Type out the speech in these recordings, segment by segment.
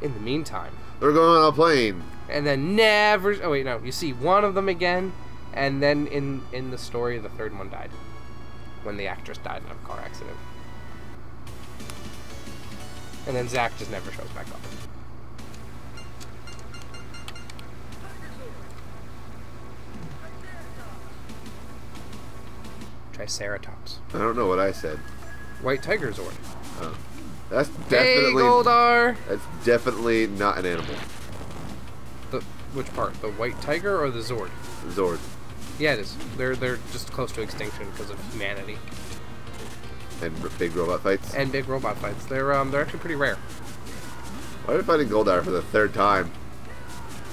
in the meantime. They're going on a plane. And then never... Oh, wait, no. You see one of them again, and then in the story, the third one died. When the actress died in a car accident. And then Zack just never shows back up. Triceratops. I don't know what I said. White Tiger Zord. Oh. That's definitely... Hey, Goldar! That's definitely not an animal. Which part? The White Tiger or the Zord? Zord. Yeah, it is. They're just close to extinction because of humanity. And big robot fights? And big robot fights. They're actually pretty rare. Why are we fighting Goldar for the third time?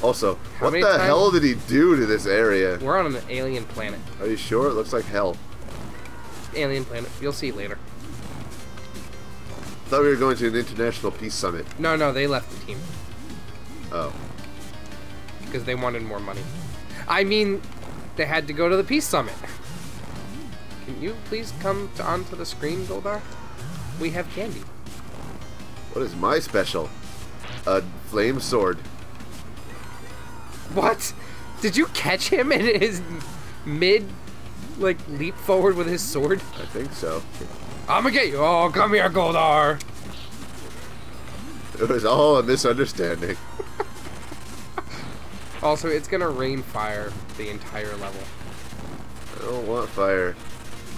Also, what the hell did he do to this area? We're on an alien planet. Are you sure? It looks like hell. Alien planet. You'll see later. I thought we were going to an international peace summit. No, no, they left the team. Oh. Because they wanted more money. I mean, they had to go to the peace summit. Can you please come onto the screen, Goldar? We have candy. What is my special? A flame sword. What? Did you catch him in his mid, like, leap forward with his sword? I think so. I'ma get you! Oh, come here, Goldar! It was all a misunderstanding. Also, it's gonna rain fire the entire level. I don't want fire.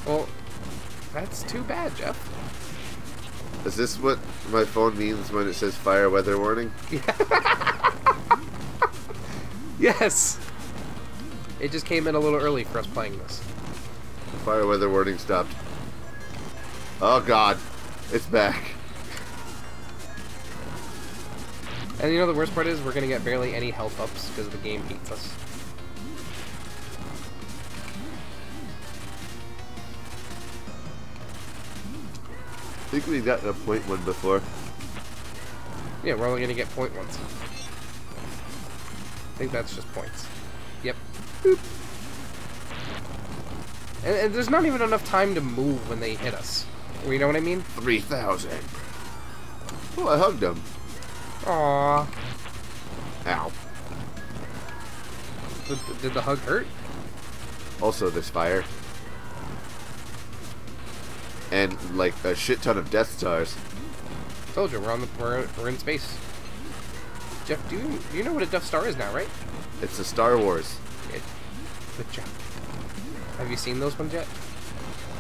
Well, that's too bad, Jeff. Is this what my phone means when it says fire weather warning? Yes! It just came in a little early for us playing this. The fire weather warning stopped. Oh god, it's back. And you know the worst part is we're gonna get barely any health ups because the game beats us. I think we've gotten a point one before. Yeah, we're only gonna get point ones. I think that's just points. Yep. Boop. And there's not even enough time to move when they hit us. You know what I mean? 3,000. Oh, I hugged him. Aww. Ow. Did the hug hurt? Also, this fire. And, like, a shit ton of Death Stars. Told you, we're in space. Jeff, do you know what a Death Star is now, right? It's a Star Wars. Good job. Have you seen those ones yet?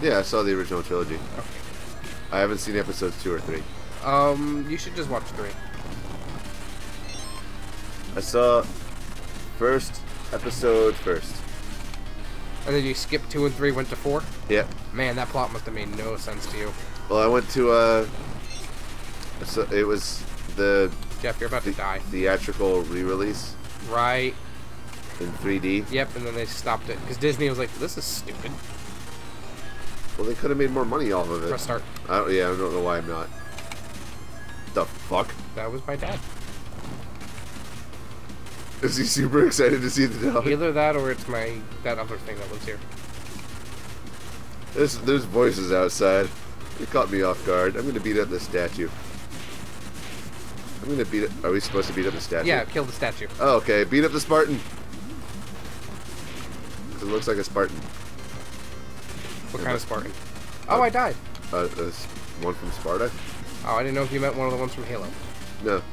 Yeah, I saw the original trilogy. Okay. I haven't seen episodes 2 or 3. You should just watch 3. I saw first episode first. And then you skipped 2 and 3, went to 4? Yeah. Man, that plot must have made no sense to you. Well, I went to so it was the Jeff, you're about to die. Theatrical re-release. Right. In 3D. Yep, and then they stopped it because Disney was like, "This is stupid." Well, they could have made more money off of it. Press start. Yeah, I don't know why I'm not. The fuck? That was my dad. Is he super excited to see the dog? Either that, or it's that other thing that lives here. There's voices outside. It caught me off guard. I'm gonna beat up the statue. I'm gonna beat up. Are we supposed to beat up the statue? Yeah, kill the statue. Oh, okay, beat up the Spartan. It looks like a Spartan. What kind of Spartan? Oh, I died. One from Sparta? Oh, I didn't know if you meant one of the ones from Halo. No.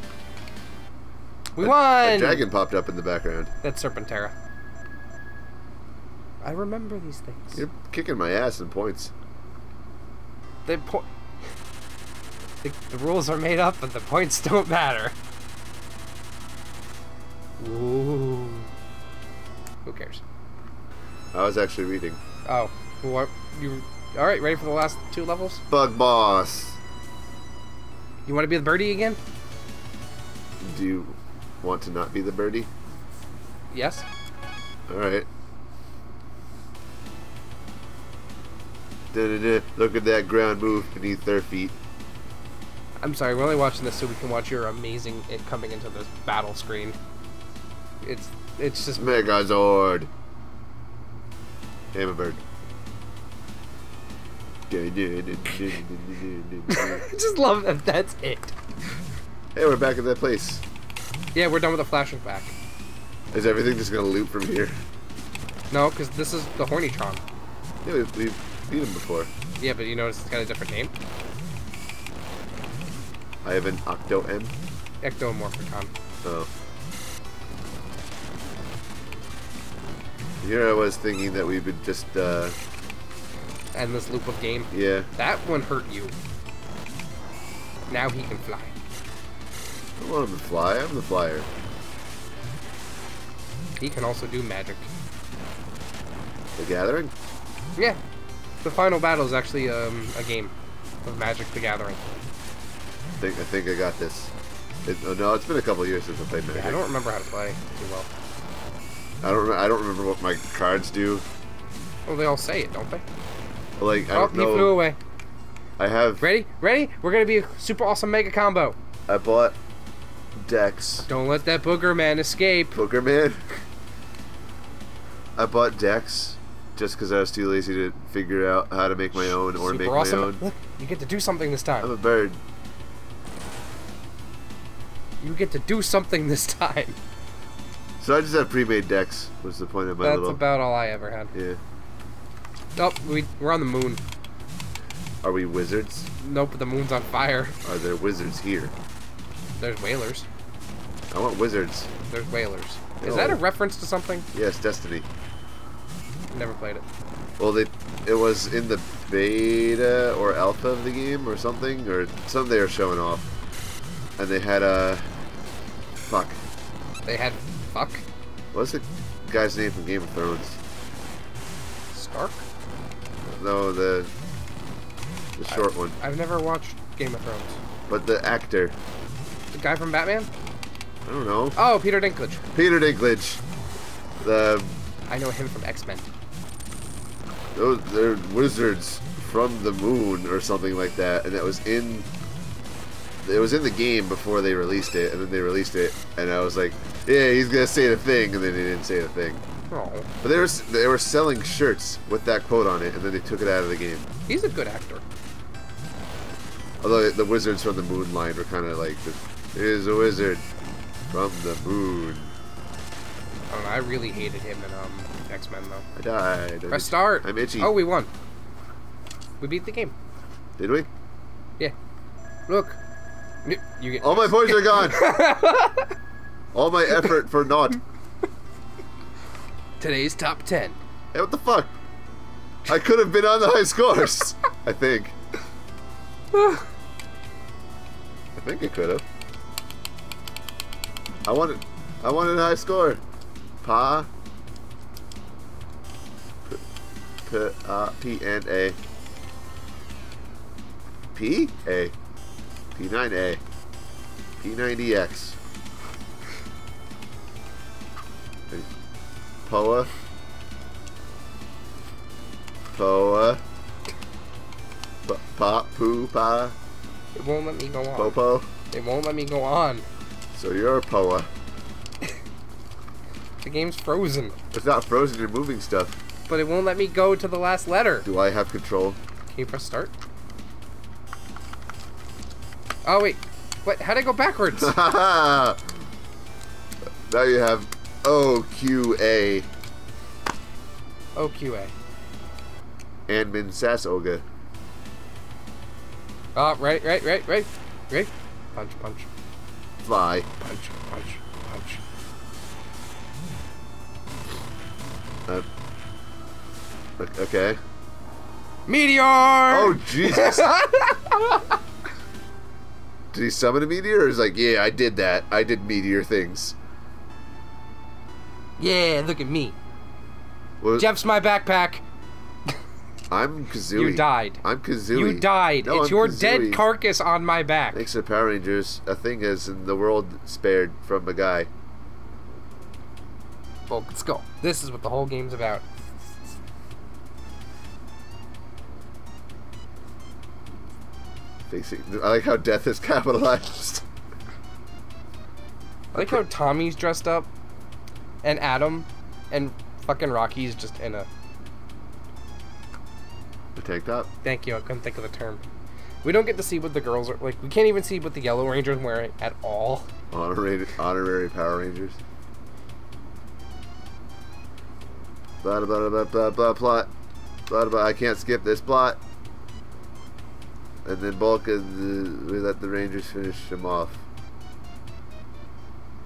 We won! A dragon popped up in the background. That's Serpentera. I remember these things. You're kicking my ass in points. The rules are made up, but the points don't matter. Ooh. Who cares? I was actually reading. Oh. What? You alright, ready for the last 2 levels? Bug boss. You want to be the birdie again? Do you want to not be the birdie? Yes. Alright. Look at that ground move beneath their feet. I'm sorry, we're only watching this so we can watch your amazing it coming into this battle screen. It's just Megazord. Hammerbird. I just love that that's it. Hey, we're back at that place. Yeah, we're done with the flashback. Is everything just gonna loop from here? No, because this is the Hornytron. Yeah, we've beat him before. Yeah, but you notice it's got a different name? I have an Octo-M. Ectomorphicon. Oh. Here I was thinking that we would just, endless loop of game. Yeah. That one hurt you. Now he can fly. I want him to fly. I'm the flyer. He can also do magic. The Gathering? Yeah. The final battle is actually a game of Magic: The Gathering. I think I got this. Oh, no, it's been a couple of years since I played Magic. Yeah, I don't remember how to play too well. I don't remember what my cards do. Well, they all say it, don't they? Like, I don't know. He flew away. I have... Ready? We're going to be a super awesome mega combo. I bought decks. Don't let that Booger Man escape. Booger Man? I bought decks just because I was too lazy to figure out how to make my own or super make awesome. My own. Look, you get to do something this time. I'm a bird. You get to do something this time. So I just have pre-made decks was the point of my That's about all I ever had. Yeah. Oh, we're on the moon. Are we wizards? Nope, but the moon's on fire. Are there wizards here? There's whalers. I want wizards. There's whalers. No. Is that a reference to something? Yes, Destiny. Never played it. Well, it was in the beta or alpha of the game or something, or some they were showing off. And they had a... Fuck. They had... Fuck? What's the guy's name from Game of Thrones? Stark? No, the short one. I've never watched Game of Thrones. But the actor. The guy from Batman? I don't know. Oh, Peter Dinklage. Peter Dinklage. I know him from X-Men. They're wizards from the moon or something like that, and that was in... It was in the game before they released it, and then they released it, and I was like, "Yeah, he's gonna say the thing," and then he didn't say the thing. Aww. But they were selling shirts with that quote on it, and then they took it out of the game. He's a good actor. Although the wizards from the moon line were kind of like, "Here's a wizard from the moon." I don't know, I really hated him in X-Men though. I died. Press start. I'm itchy. Oh, we won. We beat the game. Did we? Yeah. Look. You get all my points are gone. All my effort for naught. Today's top 10. Hey, what the fuck? I could have been on the high scores. I think. I think I could have. I wanted a high score. Pa. P and A. P A. P9A. P90X. Poa. Poa. Pa poo pa. It won't let me go on. Popo. It won't let me go on. So you're a Poa. The game's frozen. It's not frozen, you're moving stuff. But it won't let me go to the last letter. Do I have control? Can you press start? Oh wait, what? How'd I go backwards? Now you have OQA. OQA. And Min Sasoga. Ah, right. Punch. Fly. Punch. Okay. Meteor! Oh Jesus! Did he summon a meteor? Or is like, yeah, I did that. I did meteor things. Yeah, look at me. What? Jeff's my backpack. I'm Kazooie. You died. I'm Kazooie. You died. No, it's your Kazooie. Dead carcass on my back. Makes the Power Rangers a thing as in the world spared from a guy. Well, let's go. This is what the whole game's about. I like how death is capitalized. I like how Tommy's dressed up, and Adam, and fucking Rocky's just in a tank top. Thank you. I couldn't think of the term. We don't get to see what the girls are like. We can't even see what the Yellow Ranger's wearing at all. Honorary Power Rangers. Blah blah blah blah blah plot. Blah blah. I can't skip this plot. And then we let the Rangers finish him off.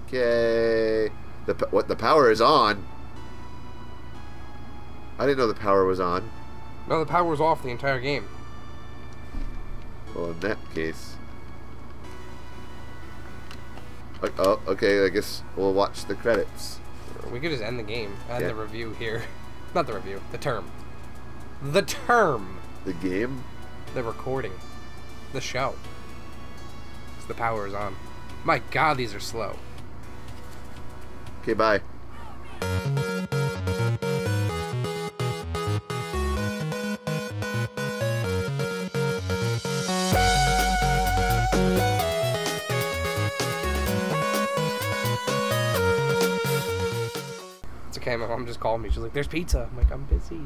Okay. The power is on. I didn't know the power was on. No, the power was off the entire game. Well, in that case. Oh, okay, I guess we'll watch the credits. We could just end the game. End the review here. Not the review. The term. The term. The game? The recording. The show. The power is on. My God, these are slow. Okay, bye. My mom just called me. She's like, "There's pizza." I'm like, "I'm busy."